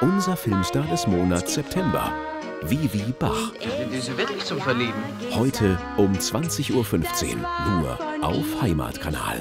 Unser Filmstar des Monats September, Vivi Bach. Die ist wirklich zum Verlieben. Heute um 20:15 Uhr, nur auf Heimatkanal.